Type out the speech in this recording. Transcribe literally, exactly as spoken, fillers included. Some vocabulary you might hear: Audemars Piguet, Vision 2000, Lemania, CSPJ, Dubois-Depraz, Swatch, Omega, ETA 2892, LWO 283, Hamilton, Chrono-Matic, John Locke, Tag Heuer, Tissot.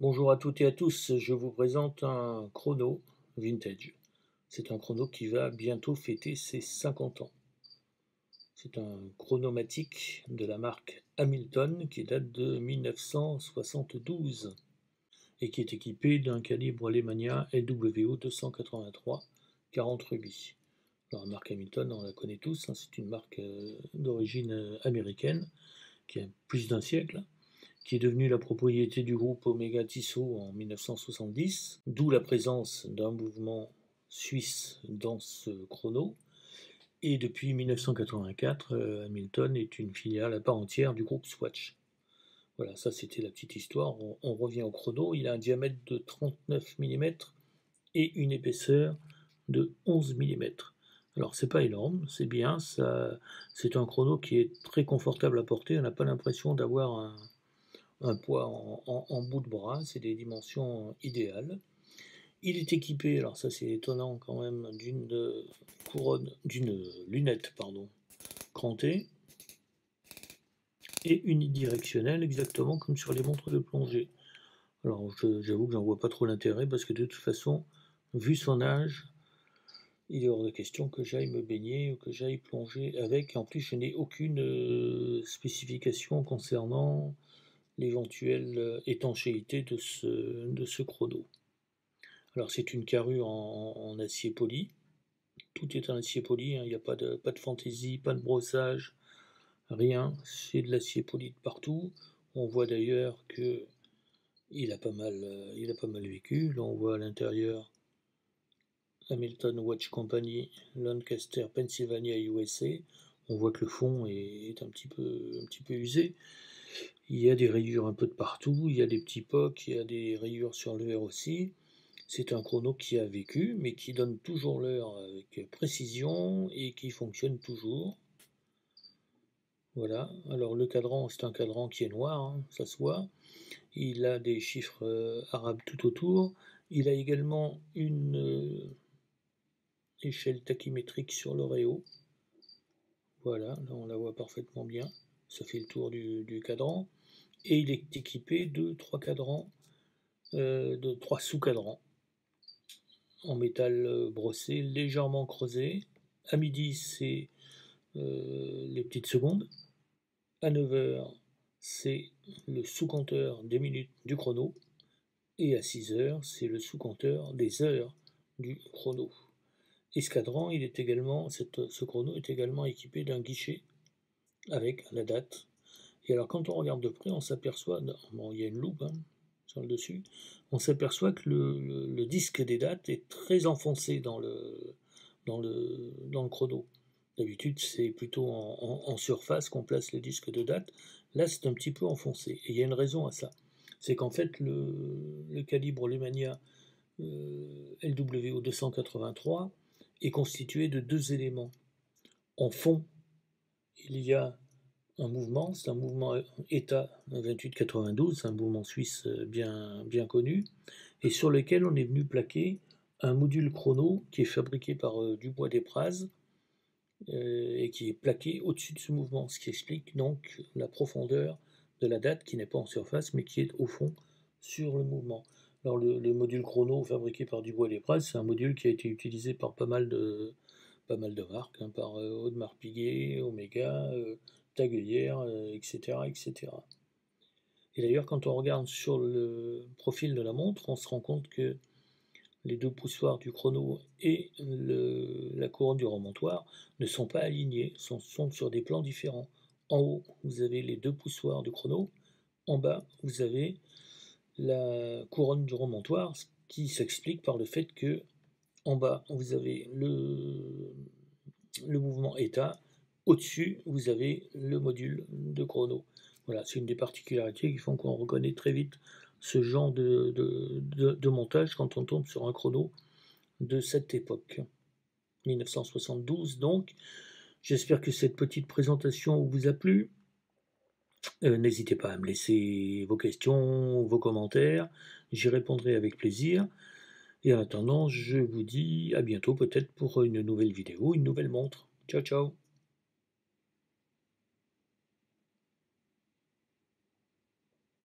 Bonjour à toutes et à tous, je vous présente un chrono vintage. C'est un chrono qui va bientôt fêter ses cinquante ans. C'est un chronomatique de la marque Hamilton qui date de mille neuf cent soixante-douze et qui est équipé d'un calibre Lemania L W O deux cent quatre-vingt-trois quarante rubis. Alors, la marque Hamilton, on la connaît tous, hein, c'est une marque euh, d'origine américaine qui a plus d'un siècle, qui est devenue la propriété du groupe Omega Tissot en mille neuf cent soixante-dix, d'où la présence d'un mouvement suisse dans ce chrono. Et depuis mille neuf cent quatre-vingt-quatre, Hamilton est une filiale à part entière du groupe Swatch. Voilà, ça c'était la petite histoire. On, on revient au chrono. Il a un diamètre de trente-neuf millimètres et une épaisseur de onze millimètres. Alors c'est pas énorme, c'est bien. C'est un chrono qui est très confortable à porter. On n'a pas l'impression d'avoir un... un poids en, en, en bout de bras, c'est des dimensions idéales. Il est équipé, alors ça c'est étonnant quand même, d'une couronne, d'une lunette, pardon, crantée, et unidirectionnelle, exactement comme sur les montres de plongée. Alors j'avoue que j'en vois pas trop l'intérêt, parce que de toute façon, vu son âge, il est hors de question que j'aille me baigner ou que j'aille plonger avec. En plus, je n'ai aucune spécification concernant l'éventuelle étanchéité de ce, de ce chrono. Alors c'est une carrure en, en acier poli, tout est en acier poli, hein. Il n'y a pas de, pas de fantaisie, pas de brossage, rien, c'est de l'acier poli de partout. On voit d'ailleurs que il a pas mal, il a pas mal vécu. Là on voit à l'intérieur Hamilton Watch Company, Lancaster, Pennsylvania, U S A. On voit que le fond est, est un petit peu, un petit peu usé. Il y a des rayures un peu de partout, il y a des petits pocs, il y a des rayures sur le verre aussi. C'est un chrono qui a vécu, mais qui donne toujours l'heure avec précision et qui fonctionne toujours. Voilà, alors le cadran, c'est un cadran qui est noir, hein, ça se voit. Il a des chiffres euh, arabes tout autour. Il a également une euh, échelle tachymétrique sur le réau. Voilà, là on la voit parfaitement bien. Ça fait le tour du, du cadran, et il est équipé de trois cadrans, euh, de trois sous-cadrans, en métal brossé, légèrement creusé. À midi, c'est euh, les petites secondes. À neuf heures, c'est le sous-compteur des minutes du chrono. Et à six heures, c'est le sous-compteur des heures du chrono. Et ce cadran, il est également, cette, ce chrono est également équipé d'un guichet avec la date. Et alors quand on regarde de près, on s'aperçoit, bon, il y a une loupe hein, sur le dessus, on s'aperçoit que le, le, le disque des dates est très enfoncé dans le, dans le, dans le chrono. D'habitude c'est plutôt en, en, en surface qu'on place le disque de date, là c'est un petit peu enfoncé, et il y a une raison à ça, c'est qu'en fait le, le calibre Lemania euh, L W O deux cent quatre-vingt-trois est constitué de deux éléments. En fond, il y a un mouvement, c'est un mouvement E T A vingt-huit quatre-vingt-douze, un mouvement suisse bien, bien connu, et sur lequel on est venu plaquer un module chrono qui est fabriqué par euh, Dubois-Depraz euh, et qui est plaqué au-dessus de ce mouvement, ce qui explique donc la profondeur de la date qui n'est pas en surface mais qui est au fond sur le mouvement. Alors le, le module chrono fabriqué par Dubois-Depraz, c'est un module qui a été utilisé par pas mal de... pas mal de marques, hein, par euh, Audemars Piguet, Omega, euh, Tag Heuer, euh, et cetera, et cetera. Et d'ailleurs, quand on regarde sur le profil de la montre, on se rend compte que les deux poussoirs du chrono et le, la couronne du remontoir ne sont pas alignés, sont, sont sur des plans différents. En haut, vous avez les deux poussoirs du chrono, en bas, vous avez la couronne du remontoir, ce qui s'explique par le fait que en bas, vous avez le, le mouvement E T A. Au-dessus, vous avez le module de chrono. Voilà, c'est une des particularités qui font qu'on reconnaît très vite ce genre de, de, de, de montage quand on tombe sur un chrono de cette époque. mille neuf cent soixante-douze, donc. J'espère que cette petite présentation vous a plu. Euh, n'hésitez pas à me laisser vos questions, vos commentaires. J'y répondrai avec plaisir. Et en attendant, je vous dis à bientôt peut-être pour une nouvelle vidéo, une nouvelle montre. Ciao, ciao!